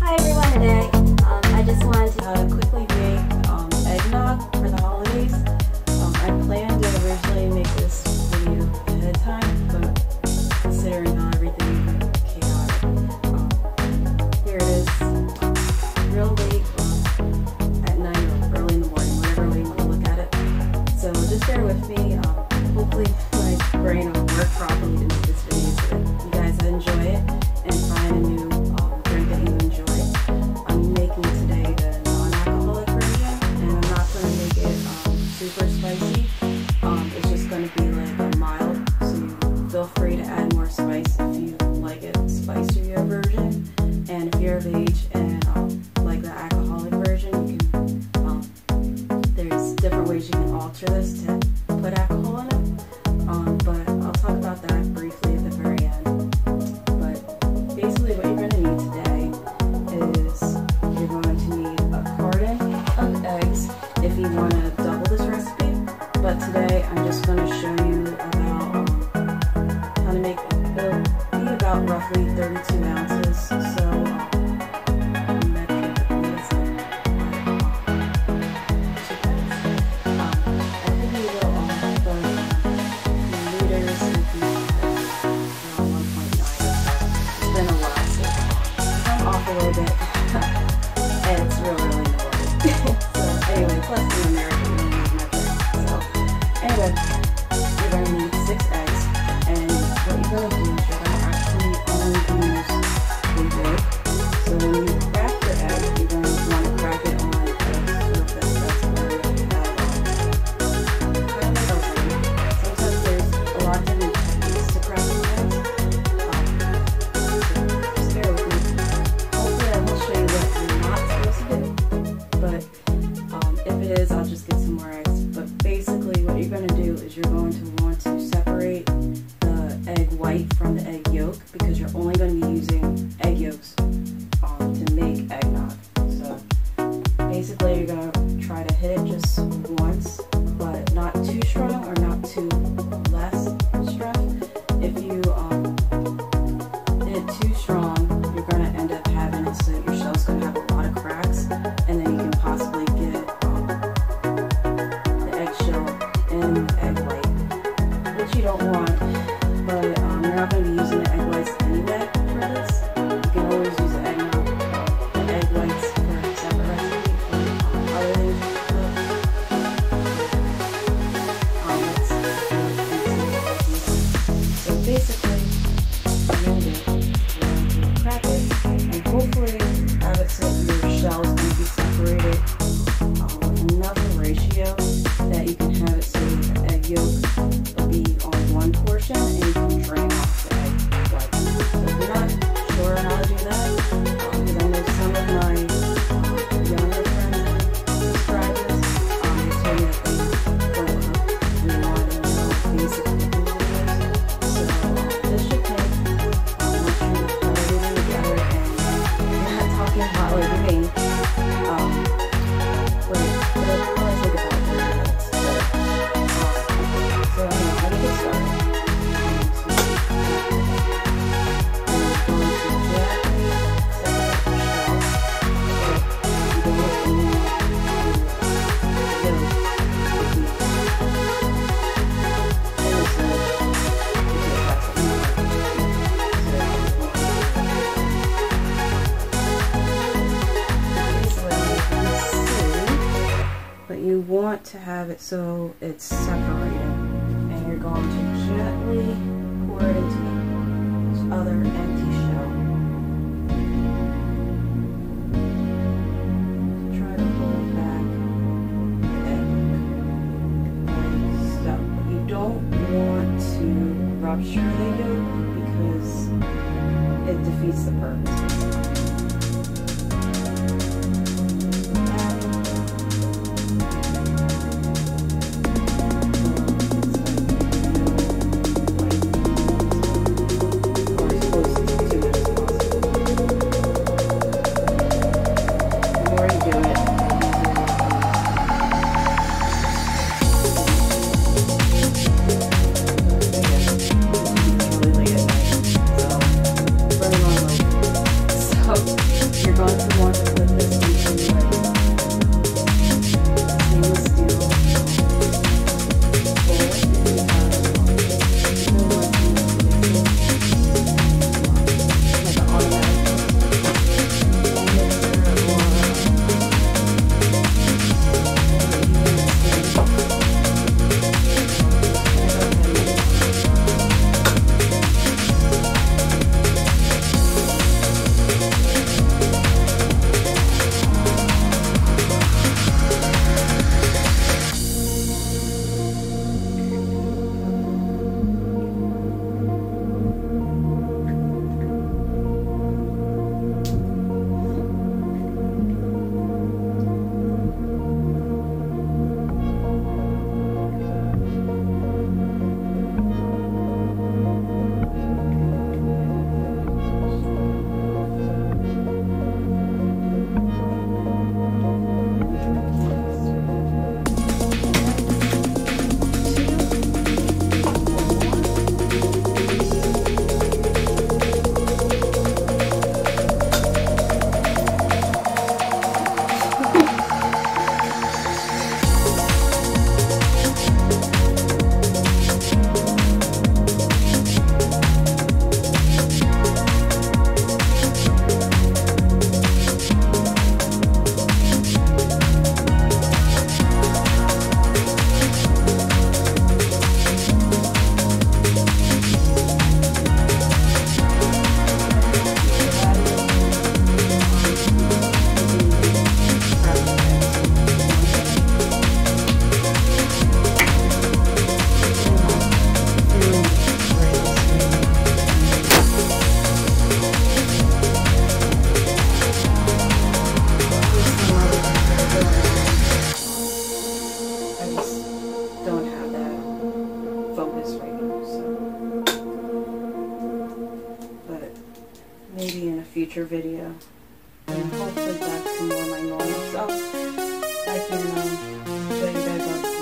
Hi everyone, today I just wanted to quickly make eggnog for the holidays. I planned to originally make this video ahead of time, but considering how everything came out, here it is. Real late at night or early in the morning, whenever we want to look at it. So just bear with me. Hopefully my brain will work properly to make this video so that you guys enjoy it and find a new drink that you enjoy. I'm making today the non-alcoholic version, and I'm not going to make it super spicy. It's just going to be like a mild, so feel free to add more spice if you like it spicier version. And if you're of age and like the alcoholic version, you can, there's different ways you can alter this to put alcohol in it. But I'll talk about that briefly at the very end. But basically what you're going to need today is you're going to need a carton of eggs if you want to double this recipe. But today I'm just going to show you about how to make it. It'll be about roughly 32 ounces. So to have it so it's separated, and you're going to gently pour it into this other empty shell. Try to hold back the egg stuff. But you don't want to rupture the yolk because it defeats the purpose. you're going to want to put this into like stainless steel bowl if you maybe in a future video, and hopefully back to more of my normal self, I can show you guys how to do that.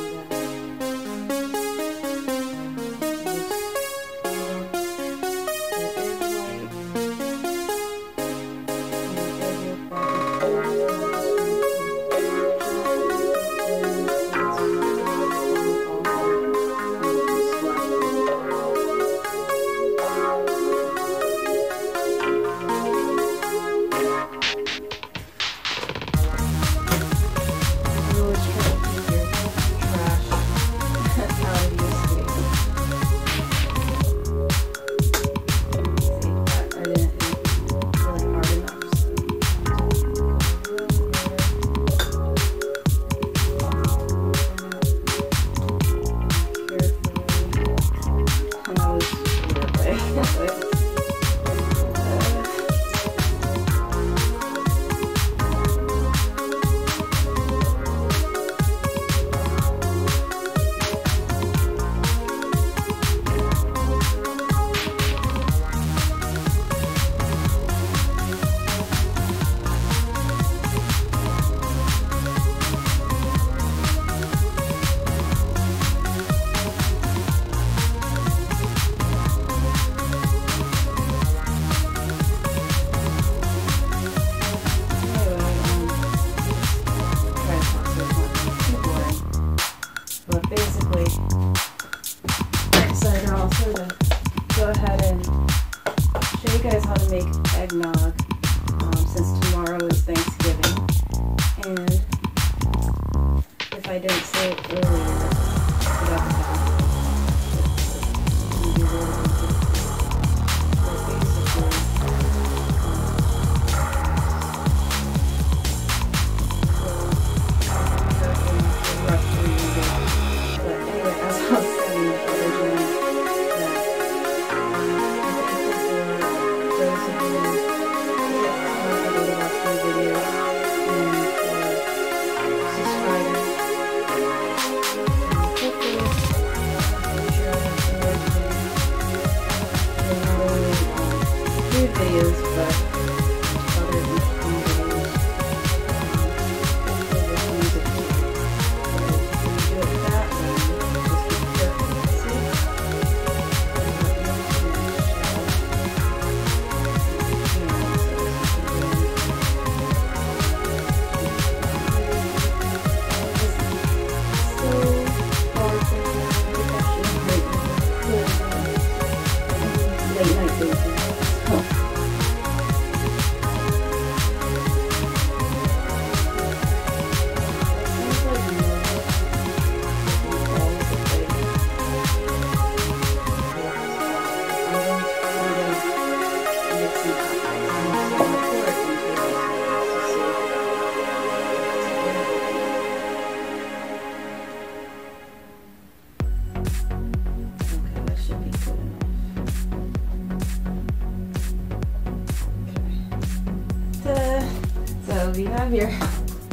So you have your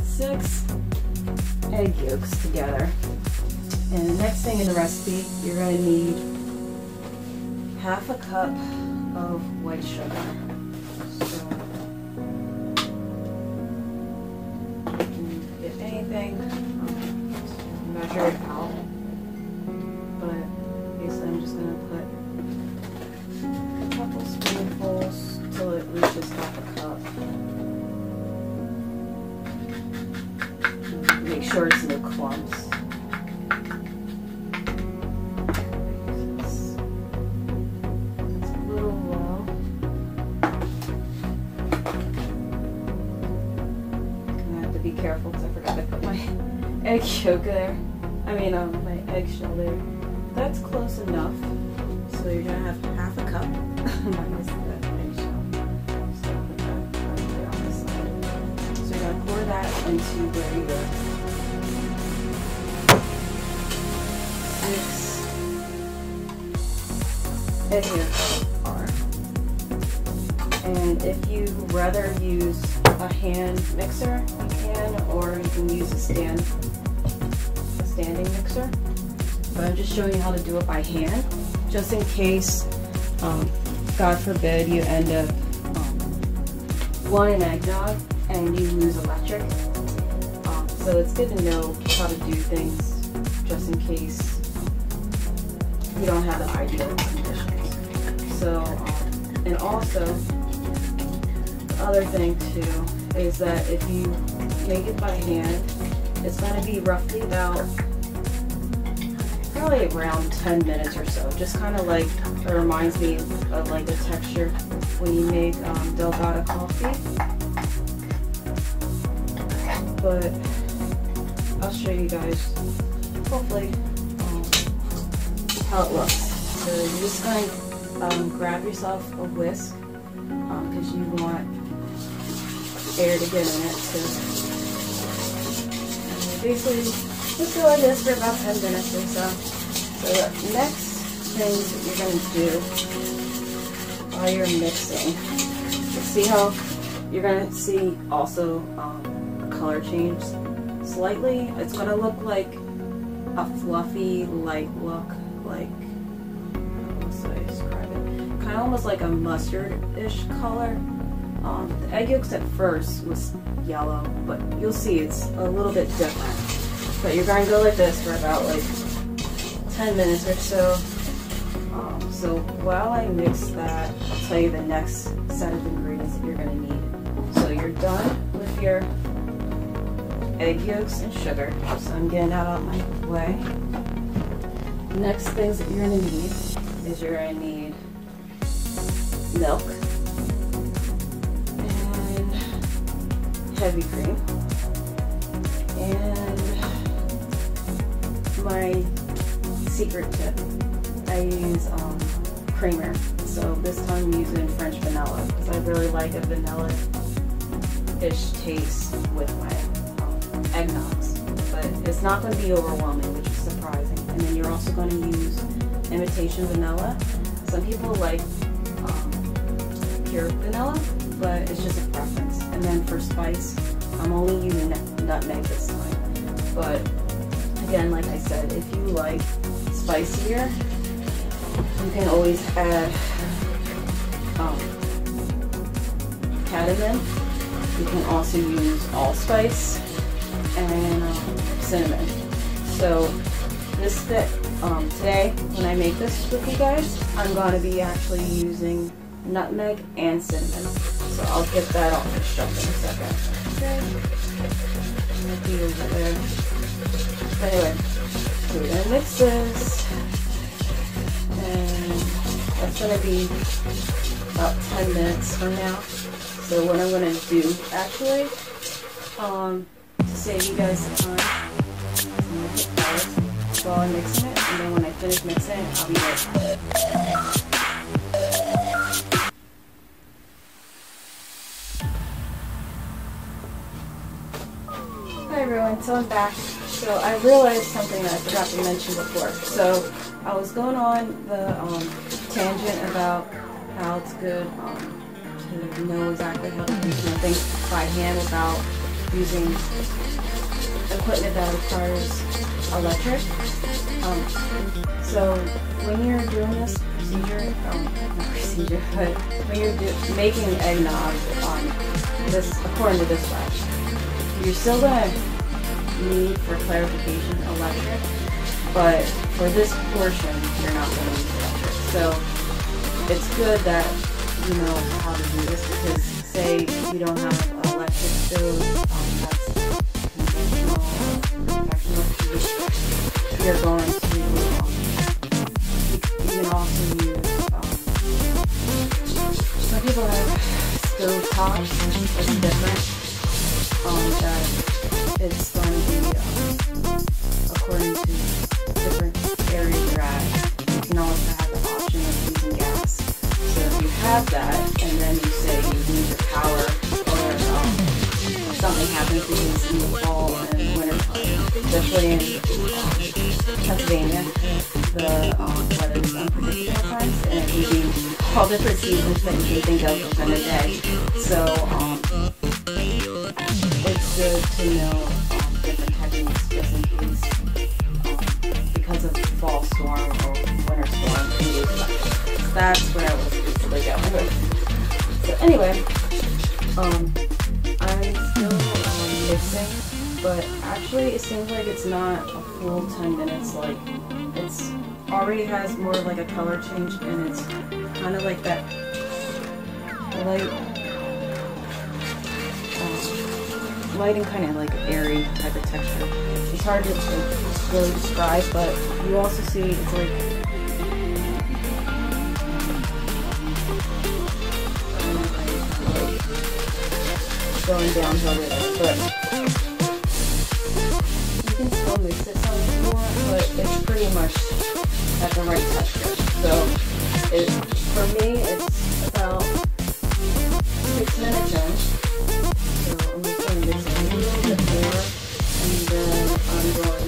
6 egg yolks together. And the next thing in the recipe, you're going to need 1/2 cup of white sugar. Thing. Measure it out, but basically I'm just going to put a couple spoonfuls till it reaches 1/2 cup. Make sure it's no clumps. Be careful because I forgot to put my egg yolk there. I mean, my eggshell there. That's close enough. So you're gonna have 1/2 cup. Minus that eggshell. So put that right there on the side. So you're gonna pour that into where you mix egg yolks are. And if you rather use a hand mixer, or you can use a standing mixer, but I'm just showing you how to do it by hand, just in case, God forbid, you end up wanting eggnog and you lose electric. So it's good to know how to do things just in case you don't have the ideal conditions. So, and also the other thing too is that if you make it by hand, it's going to be roughly about probably around 10 minutes or so. Just kind of like, it reminds me of like the texture when you make Delgado coffee. But I'll show you guys hopefully how it looks. So you're just going to grab yourself a whisk because you want air to get in it. So basically, just go like this for about 10 minutes or so. So the next things that you're going to do while you're mixing, see how you're going to see also the color change slightly. It's going to look like a fluffy, light look, like, how do I describe it? Kind of almost like a mustard-ish color. The egg yolks at first was yellow, but you'll see it's a little bit different. But you're going to go like this for about like 10 minutes or so. So while I mix that, I'll tell you the next set of ingredients that you're going to need. So you're done with your egg yolks and sugar. So I'm getting that out of my way. The next things that you're going to need is you're going to need milk. Heavy cream, and my secret tip, I use creamer, so this time I'm using French vanilla because I really like a vanilla-ish taste with my eggnogs, but it's not going to be overwhelming, which is surprising. And then you're also going to use imitation vanilla. Some people like pure vanilla, but it's just a preference. And then for spice, I'm only using nutmeg this time. But again, like I said, if you like spicier, you can always add cardamom. You can also use allspice and cinnamon. So this today, when I make this with you guys, I'm going to be actually using nutmeg and cinnamon. So I'll get that all mixed up in a second. Okay. Over there. But anyway, so we're gonna mix this, and that's gonna be about 10 minutes from now. So what I'm gonna do, actually, to save you guys some time, I'm gonna put flowers while I'm mixing it, and then when I finish mixing it, I'll be right back. So I'm back. So I realized something that I forgot to mention before. So I was going on the tangent about how it's good can know exactly how to do things by hand without using equipment that requires electric. So when you're doing this procedure, when you're making eggnog on this, according to this batch, you're still going to need, for clarification, electric, but for this portion, you're not going to use electric. So it's good that you know how to do this, because say you don't have an electric stove, you're going to, you can also use, some people have stove tops, it's different, that it's going to be, according to different areas you're at. You can also have the option of using gas, so if you have that, and then you say you need the power, or something happens because in the fall and winter time, especially in Pennsylvania, the weather is unpredictable times, and it can be all different seasons that you can think of within a day. So it's good to know different techniques just in case, because of fall storm or winter storm. So that's where I was basically going with. So anyway, I'm still mixing. But actually it seems like it's not a full 10 minutes, like it's already has more of like a color change, and it's kind of like that light, light and kind of like airy type of texture. It's hard to like really describe, but you also see it's like, going down to other, but I'll mix it some more, but it's pretty much at the right texture. So it, for me, it's about 6 minutes in. So I'm just going to mix it a little bit more, and then I'm going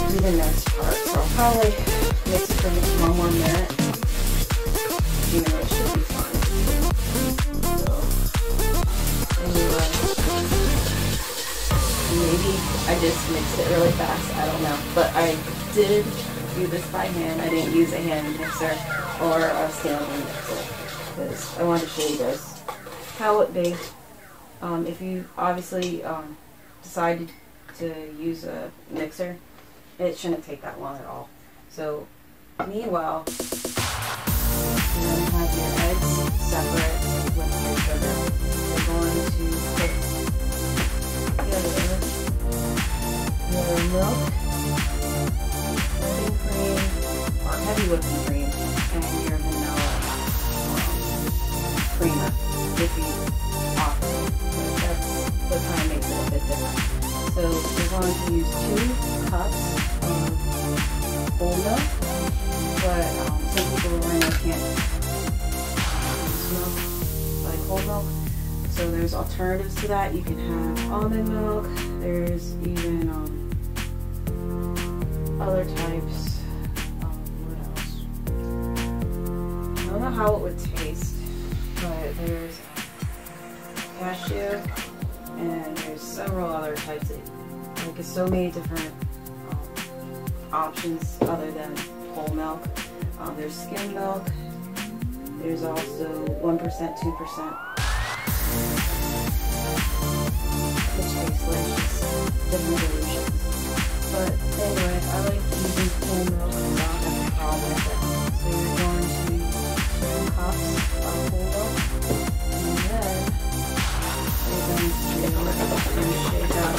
to do the next part. So I'll probably mix it for one more minute. You know, it should be fine. So anyway. Maybe I just mixed it really fast, I don't know. But I did do this by hand. I didn't use a hand mixer or a standing mixer, because I wanted to show you guys how it baked. If you obviously decided to use a mixer, it shouldn't take that long at all. So meanwhile, you have your eggs separate with your sugar. We're going to cook milk, whipping cream, or heavy whipping cream, and your vanilla creamer, if you offer it. That's what kind of makes it a bit different. So we're going to use 2 cups of whole milk, but some people around here can't use milk, like whole milk. So there's alternatives to that. You can have almond milk. There's even other types. What else? I don't know how it would taste, but there's cashew, and there's several other types. Like so many different options other than whole milk. There's skim milk. There's also 1%, 2%. Which tastes delicious. Different solutions. But anyway, I like using whole milk and not having a problem with it. So you're going to 2 cups of whole milk, and then you're going to shake up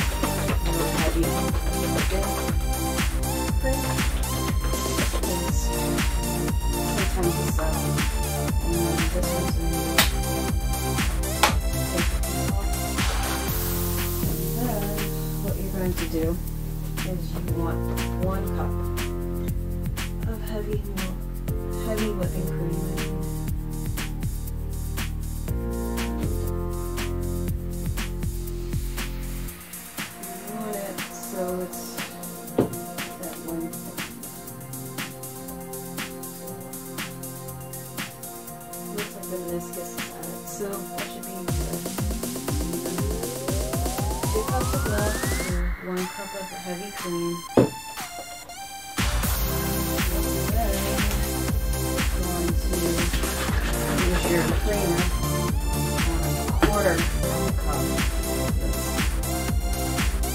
your heavy cream. It's 2 times the size. And then this one's in the middle. And then what you're going to do is you want 1 cup of heavy milk, heavy whipping cream. You want it so it's that 1 cup. Looks like this cups of milk and 1 cup of heavy cream. And then you're going to use your creamer. 1/4 cup. It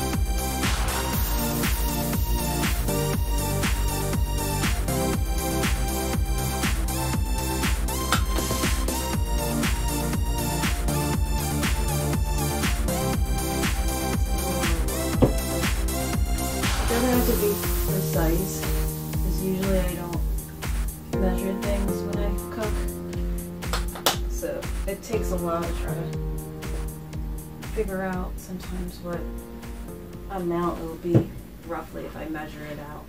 doesn't have to be precise, because usually I don't measure things when I cook, so it takes a while to try to figure out sometimes what amount it will be roughly if I measure it out.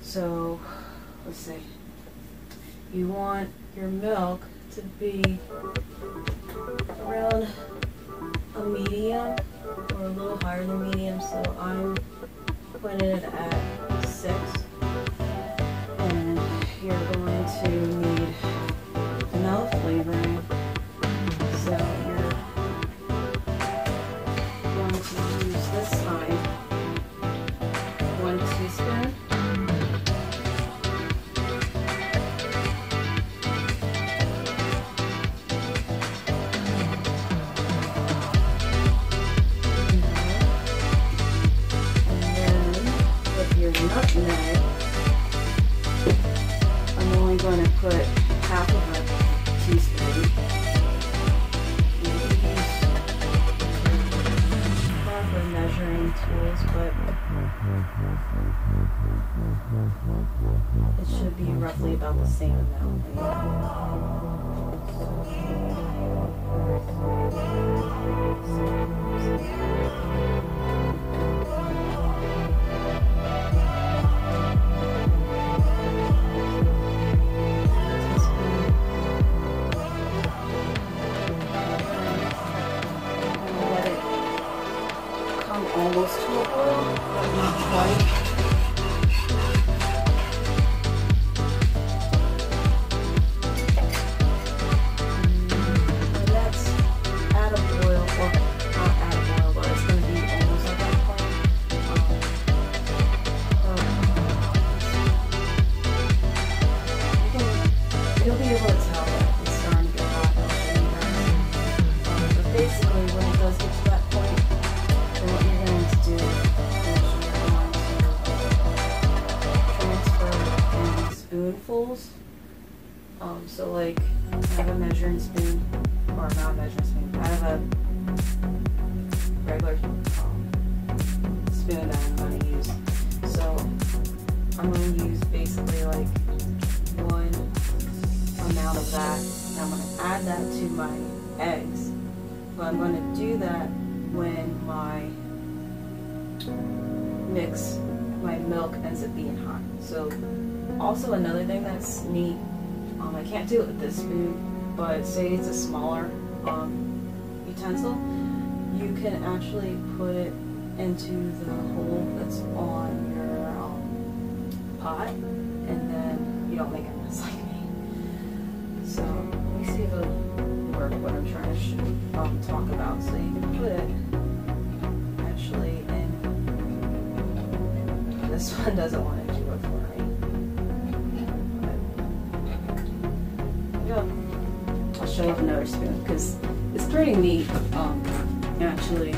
So let's see, you want your milk to be around a medium or a little higher than medium, so I'm putting it at 6, and you're going to need vanilla flavoring. So I'm only going to put 1/2 teaspoon. Proper measuring tools, but it should be roughly about the same amount. Almost to a boil, but not quite. That's at a boil, or not at a boil, but it's going to be almost at that point. You'll be able to tell that it's starting to get hot. But basically, when it does get to that point, so what you're going to do is you're going to transfer in spoonfuls. So like, I have a measuring spoon, or not a measuring spoon, I have a regular spoon that I'm going to use. So I'm going to use basically like one amount of that, and I'm going to add that to my eggs. But I'm going to do that when my mix, my milk ends up being hot. So also another thing that's neat, I can't do it with this spoon, but say it's a smaller utensil, you can actually put it into the hole that's on your pot, and then you don't make a mess like me. So let me see if it'll work what I'm trying to talk about. So you can put it actually in, this one doesn't want to do it for me, but yeah, I'll show you another spoon because it's pretty neat actually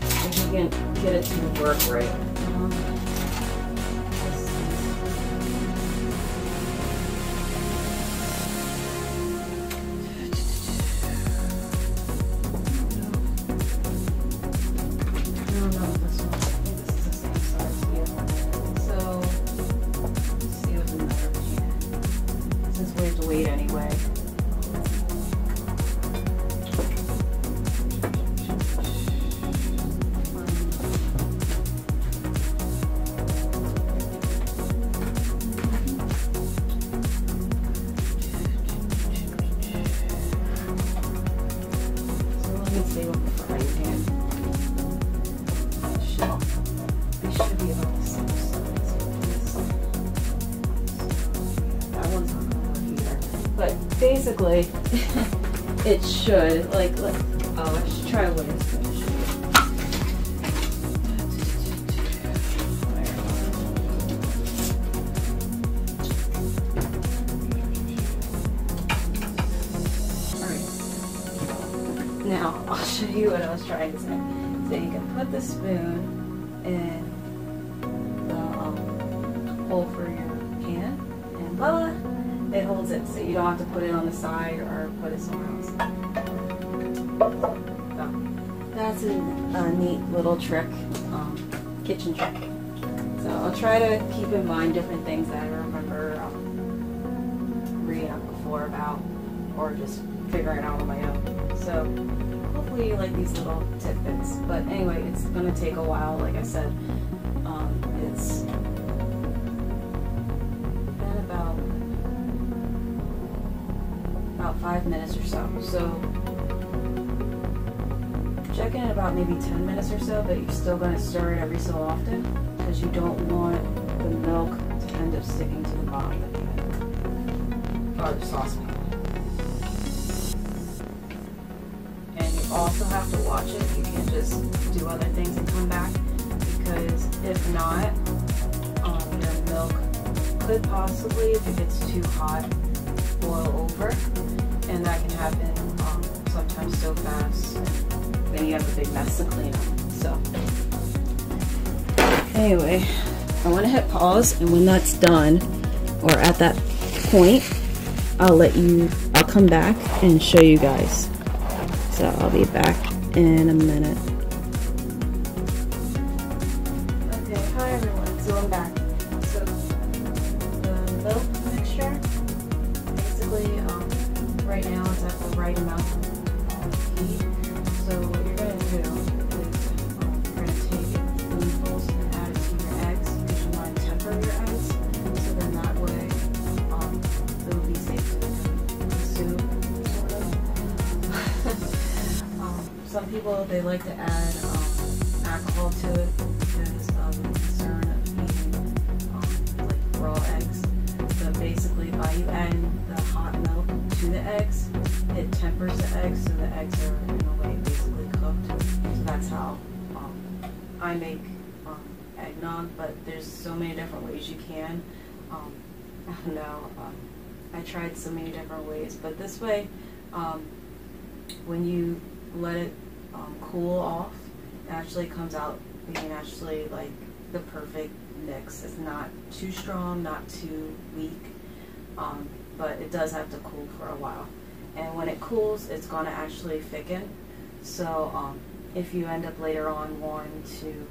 if you can get it to work right. Basically, it should, like, oh, I should try what it's going to show you. Now, I'll show you what I was trying to say. So you can put the spoon in the hole for your can, and voila, it holds it, so you don't have to put it on the side or put it somewhere else. So, that's a neat little trick, kitchen trick. So I'll try to keep in mind different things that I remember reading up before about, or just figuring out on my own. So hopefully you like these little tidbits. But anyway, it's going to take a while, like I said. It's been about 5 minutes or so. So check in at about maybe 10 minutes or so, but you're still going to stir it every so often because you don't want the milk to end up sticking to the bottom of the pan or the saucepan. Also have to watch it. You can't just do other things and come back, because if not, your milk could possibly, if it gets too hot, boil over, and that can happen sometimes so fast, then you have a big mess to clean up. So anyway, I want to hit pause, and when that's done, or at that point, I'll come back and show you guys. So I'll be back in a minute. Okay, hi everyone, so I'm back. So the milk mixture, basically right now it's at the right amount of heat. So what you're going to do is you're going to take spoonfuls and add it to your eggs, because you want to temper your eggs, so then that way it will be safe to consume. Some people, they like to add alcohol to it because of the concern of eating like raw eggs. So basically, by you adding the hot milk to the eggs, it tempers the eggs, so the eggs are in a way basically cooked. So that's how I make eggnog, but there's so many different ways you can. I don't know, I tried so many different ways, but this way, when you let it cool off, it actually comes out being actually like the perfect mix. It's not too strong, not too weak, but it does have to cool for a while. And when it cools, it's going to actually thicken. So if you end up later on wanting to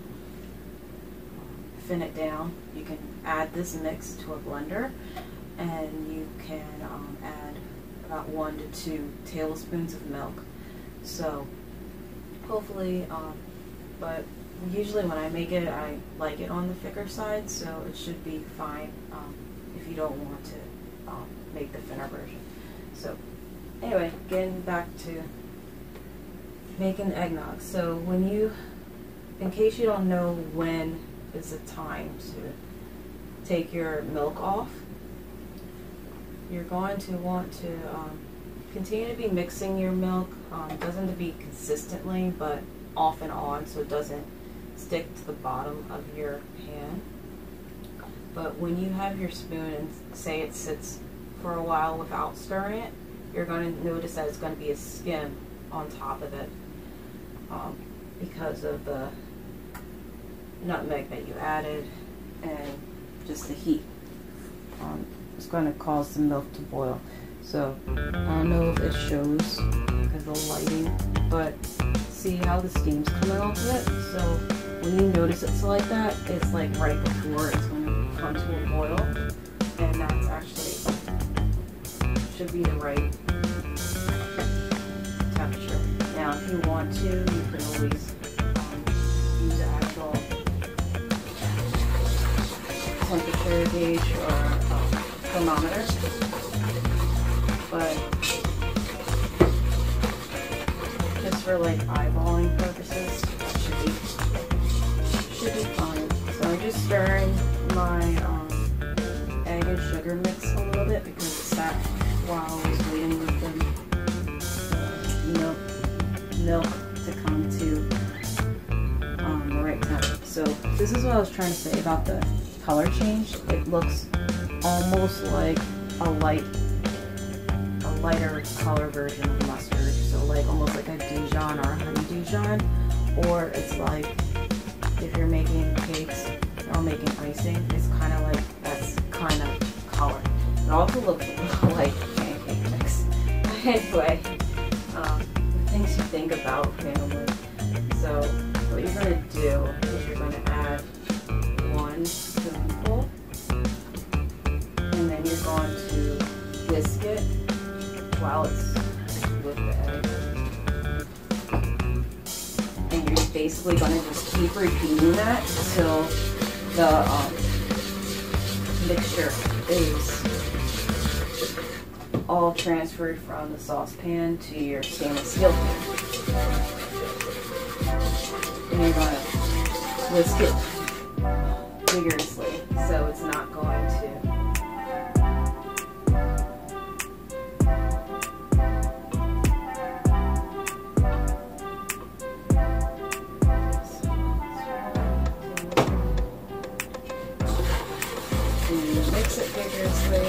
thin it down, you can add this mix to a blender, and you can add about 1 to 2 tablespoons of milk. So hopefully, but usually when I make it, I like it on the thicker side, so it should be fine if you don't want to make the thinner version. So anyway, getting back to making the eggnog. So when you, in case you don't know when is the time to take your milk off, you're going to want to continue to be mixing your milk. Doesn't have to be consistently, but off and on, so it doesn't stick to the bottom of your pan. But when you have your spoon and say it sits for a while without stirring it, you're going to notice that it's going to be a skim on top of it because of the nutmeg that you added and just the heat. It's going to cause the milk to boil. So I don't know if it shows because of the lighting, but see how the steam's coming off of it? So when you notice it's like that, it's like right before it's going to come to a boil, and that's actually should be the right temperature. Now if you want to, you can always use the actual temperature gauge or thermometer. But just for like eyeballing purposes, that should be fine. So I'm just stirring my egg and sugar mix a little bit, because it sat while I was waiting with the milk to come to the right temperature. So this is what I was trying to say about the color change. It looks almost like a lighter color version of mustard, so like almost like a Dijon or a honey Dijon, or it's like if you're making cakes or making icing, it's kind of like that's kind of color. It also looks a little like pancake mix. But anyway, the things you think about family. So what you're going to do is you're going to add 1 spoonful, and then you're going to whisk it while it's with the egg. And you're basically going to just keep repeating that until the mixture is all transferred from the saucepan to your stainless steel pan. And you're going to whisk it vigorously so it's not going to mix it vigorously. Moving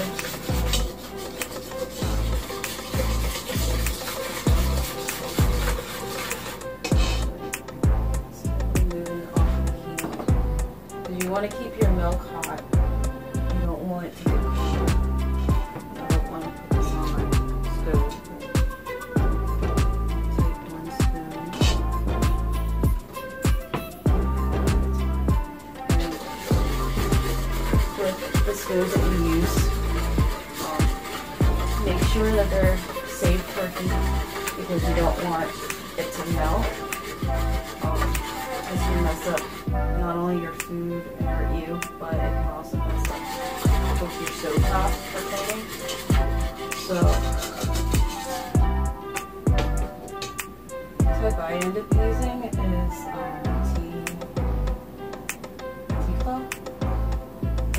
off the heat. You want to keep your milk hot. You don't want it to get cold. You don't want to put this on a stove. Take 1 spoon. The stoves that you use, make sure that they're safe for heat because you don't want it to melt. This can mess up not only your food and hurt you, but it can also mess up with your stove top for cooking. So if I end up using is tea flow,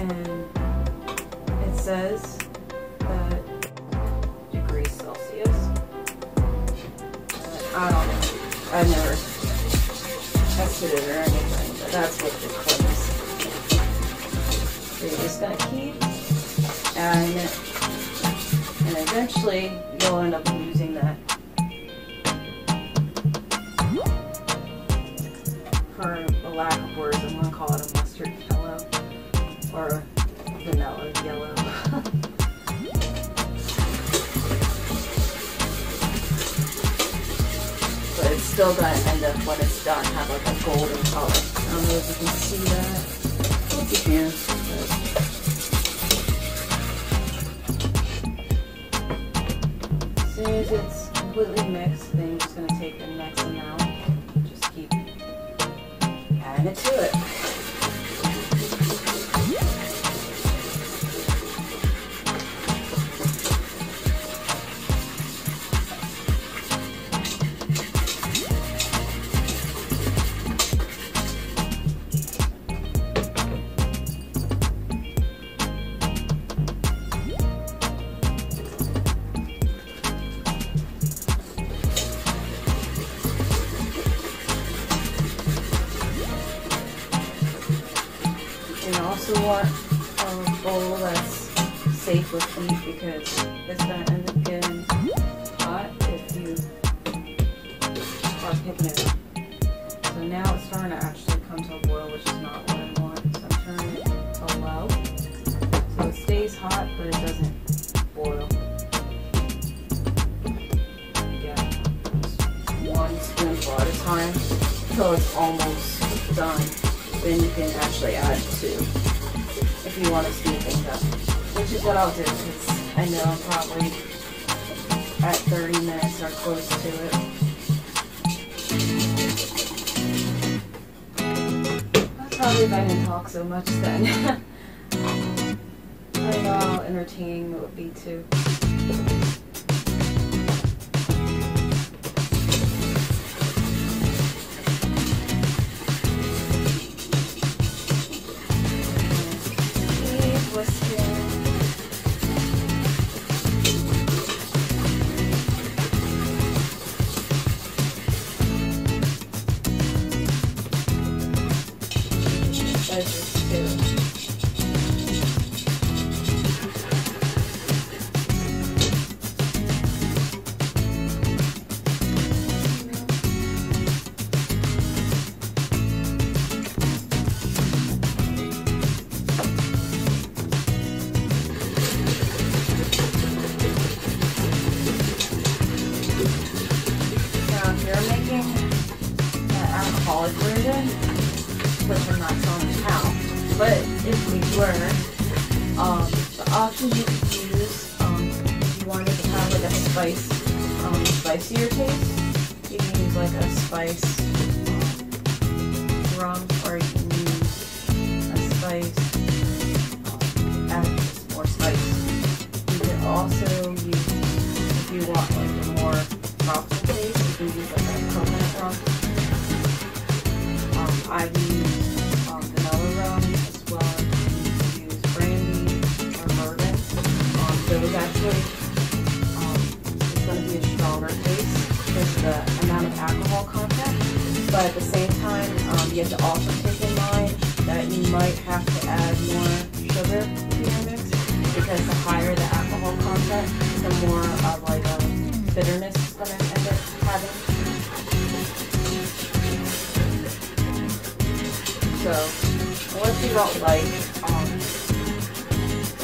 and says that degrees Celsius. I don't know. I've never tested it or anything, but that's what the clip is. So you're just going to keep adding it, and eventually you'll end up losing that for a lack of words. I'm going to call it a mustard yellow or vanilla yellow. But it's still going to end up, when it's done, have like a golden color. I don't know if you can see that. I hope you can. But as soon as it's completely mixed, then you're just going to take the next amount and just keep adding it to it. You want a bowl that's safe with heat because it's going to end up getting hot if you are picking it up. So now it's starting to actually come to a boil, which is not what I want. So I'm turning it to low so it stays hot but it doesn't boil. Again, just 1 spoonful at a time until it's almost done. Then you can actually add 2. If you want to speed things up, which is what I'll do since I know I'm probably at 30 minutes or close to it. That's probably if I didn't talk so much then. I don't know how entertaining it would be too. college version, because we're not selling the house. But if we were, the options you could use, if you wanted to have like a spice, spicier taste, you can use like a spice rum, or you can use a spice add more spice. You can also use, if you want like a more tropical taste, you can use like a coconut rum. I've used vanilla rum, as well as use brandy or bourbon. Those actually, it's going to be a stronger taste because the amount of alcohol content. But at the same time, you have to also take in mind that you might have to add more sugar to your mix, because the higher the alcohol content, the more like bitterness is going to end up having. So, unless you don't like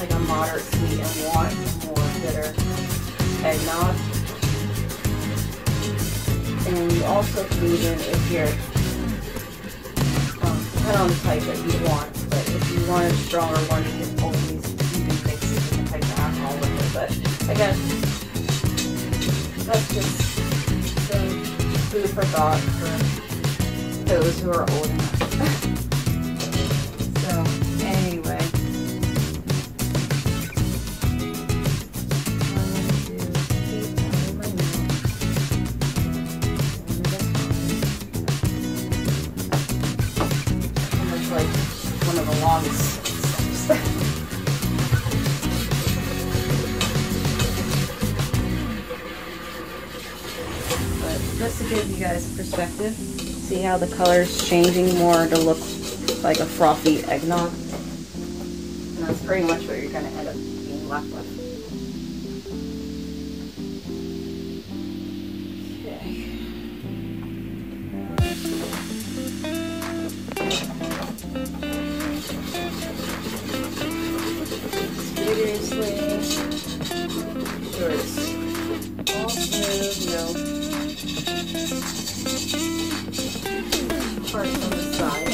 a moderate sweet and want more bitter eggnog, and you also can, even if you're, depending on the type that you want, but if you want a stronger one, you can always even mix different types of alcohol with it. But again, that's just some food for thought for those who are old enough. Just to give you guys perspective, see how the color's changing more to look like a frothy eggnog? And that's pretty much what you're going to end up being left with. Okay. Seriously, yours. All smooth, no. Parts on the side.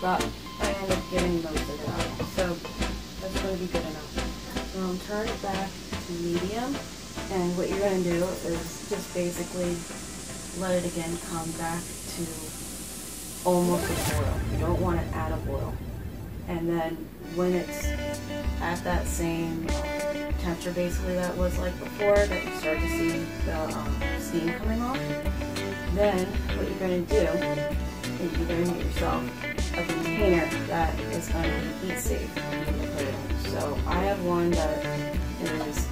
but I end up getting most of it out. So that's going to be good enough. So I'll turn it back to medium, and what you're going to do is just basically let it again come back to almost a boil. You don't want it at a boil. And then when it's at that same temperature basically that was like before, that you start to see the steam coming off, then what you're going to do is you're going to get yourself a container that is going to be heat safe. So I have one that is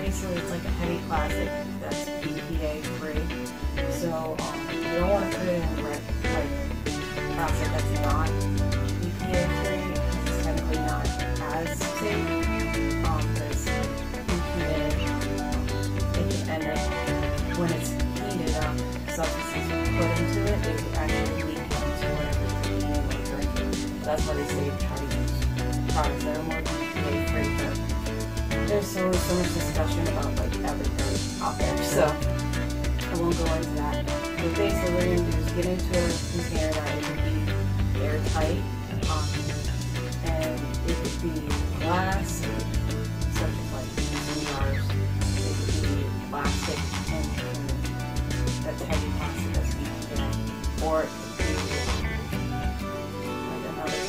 basically it's like a heavy plastic that's BPA free. So you don't want to put it in like plastic that's not BPA free. Not as safe, because it can end up, when it's heated up, substances put into it, they can actually leak into whatever you're drinking. That's why they say try to use products that are more BPA-free. There's so much discussion about like everything out there, so I won't go into that. But basically what you're going to do is get into a container that would be airtight. It could be glass, such as like cigars. It could be plastic, and that's heavy plastic that's BPA. Or it could be like another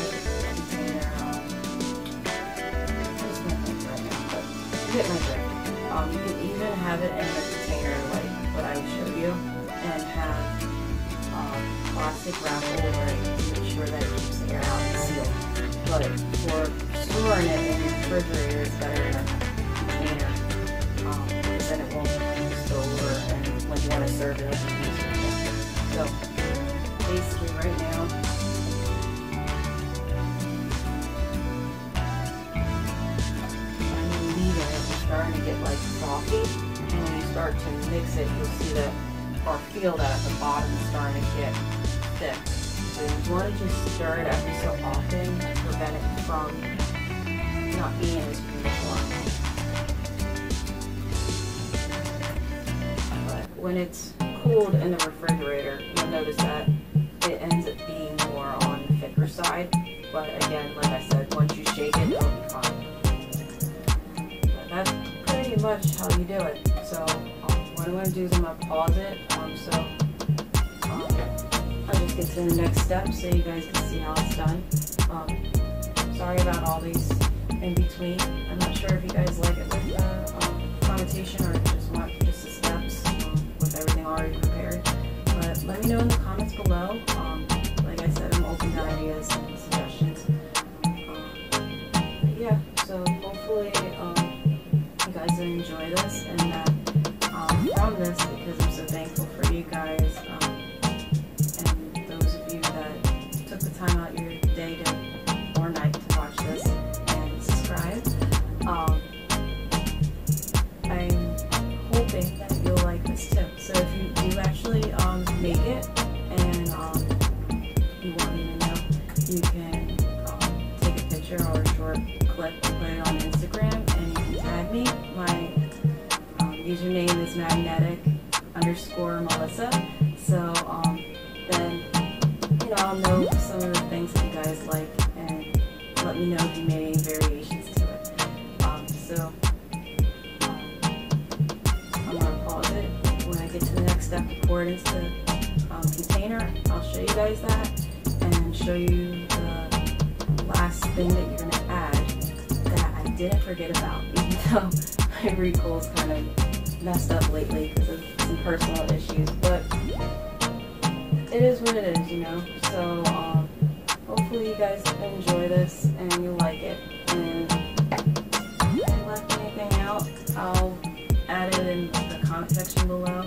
container. I'm just gonna think right now, but you get my drift. You can even have it in a container like what I showed you, and have plastic wrap over it to make sure that it keeps the air out and sealed. But for storing it in the refrigerator, it's better in a container, because then it won't spill over, and when you want to serve it, it'll be easier. So basically, right now, when you leave it, it's starting to get like frothy, and when you start to mix it, you'll see that or feel that at the bottom is starting to get thick. So you want to just stir it every so often to prevent it from not being as uniform. But when it's cooled in the refrigerator, you'll notice that it ends up being more on the thicker side. But again, like I said, once you shake it, it'll be fine. But that's pretty much how you do it. So what I'm going to do is I'm going to pause it. I'll just get to the next step so you guys can see how it's done. Sorry about all these in between. I'm not sure if you guys like it with connotation or just want just the steps with everything already prepared. But let me know in the comments below. Like I said, I'm open to ideas and suggestions. Yeah, so hopefully you guys enjoy this and that from this, because I'm so thankful for you guys. Time out your day to, or night to watch this and subscribe. I'm hoping that you'll like this tip. So if you do actually make it and you want me to know, you can take a picture or a short clip and put it on Instagram, and you can tag me. My username is magnetic_Melissa. So then I'll know some of the things that you guys like, and let me know if you made any variations to it. I'm going to pause it. When I get to the next step to pour it into the container, I'll show you guys that and show you the last thing that you're going to add that I didn't forget about, even though my recall's kind of messed up lately because of some personal issues. But it is what it is, you know, so hopefully you guys enjoy this and you like it, and if I left anything out, I'll add it in the comment section below,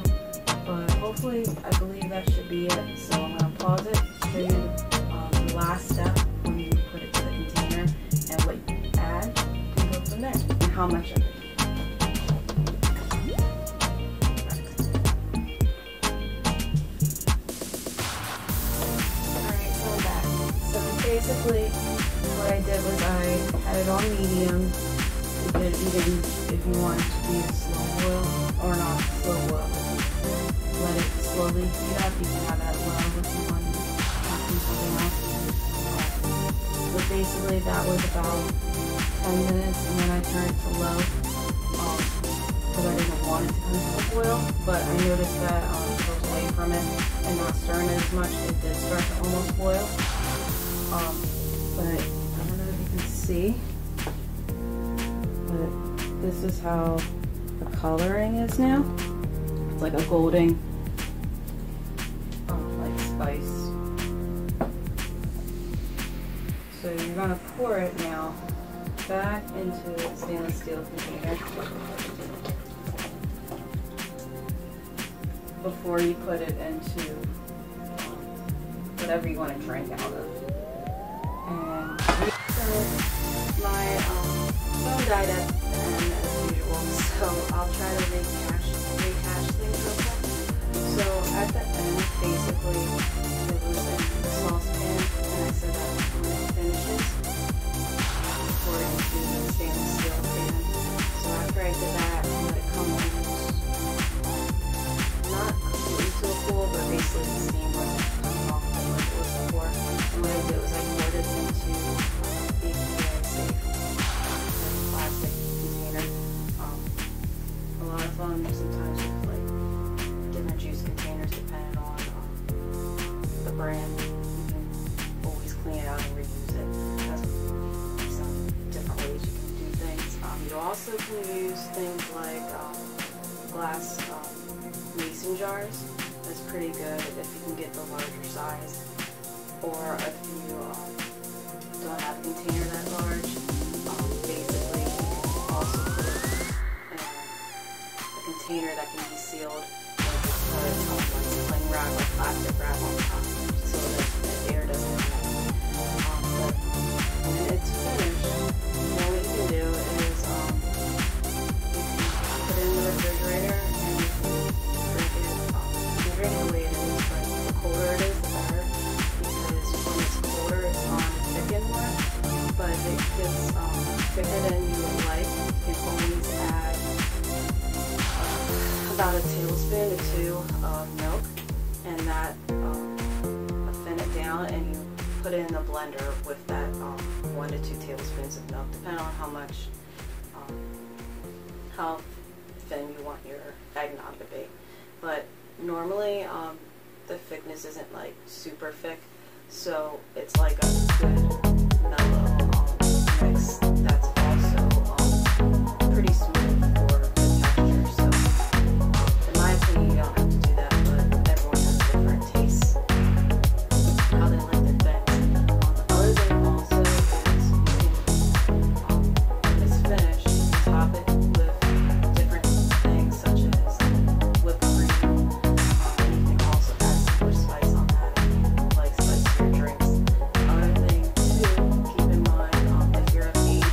but hopefully I believe that should be it. So I'm going to pause it, show you the last step when you put it to the container and what you add, and go from there, and how much of it. Basically, what I did was I had it on medium. You could even, if you wanted to be a slow boil or not slow boil, let it slowly. You have people have that love with someone, not from someone else. But basically that was about 10 minutes, and then I turned it to low, because I didn't want it to come to a boil, but I noticed that I was away from it and not stirring it as much. It did start to almost boil, but I don't know if you can see, but this is how the coloring is now. It's like a golden, like spice. So you're gonna pour it now back into the stainless steel container before you put it into whatever you want to drink out of. And so my phone died at the end as usual, so I'll try to rehash things real quick. So at the end, basically, it was in the saucepan, and I said that when it finishes, pour it into the stainless steel pan. So after I did that, I let it come almost not completely to a pool, but basically the steam wasn't coming off like it was before. And what I did was I poured it into the API-safe plastic container. A lot of them sometimes with like different juice containers, depending on the brand. You can always clean it out and reuse it. There's some different ways you can do things. You also can use things like glass mason jars. That's pretty good if you can get the larger size, or if you don't have a container that large. Basically, you can also put it in a container that can be sealed, and just put it on like sling wrap or plastic wrap on top, so that the air doesn't come out. But when it's finished, all you can do is you can put it in the refrigerator and you can drink it. You can drink it the way it is, but the colder it is, the better, because when it's colder, it's on thicken more. But if it gets thicker than you would like, you can always add about a tablespoon to 2 of milk, and that thin it down, and you put it in the blender with that 1 to 2 tablespoons of milk, depending on how much, how thin you want your eggnog to be. But normally the thickness isn't like super thick, so it's like a good mellow mix that's also pretty smooth for the texture. So in my opinion, you don't have to do that, but everyone has different tastes, how they like their things. The other thing also is you can, when it's finished, you can top it with different things such as whipped cream. And you can also add some more spice on that if you like spicier drinks. Another thing too, keep in mind if you're a vegan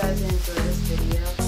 guys enjoy this video.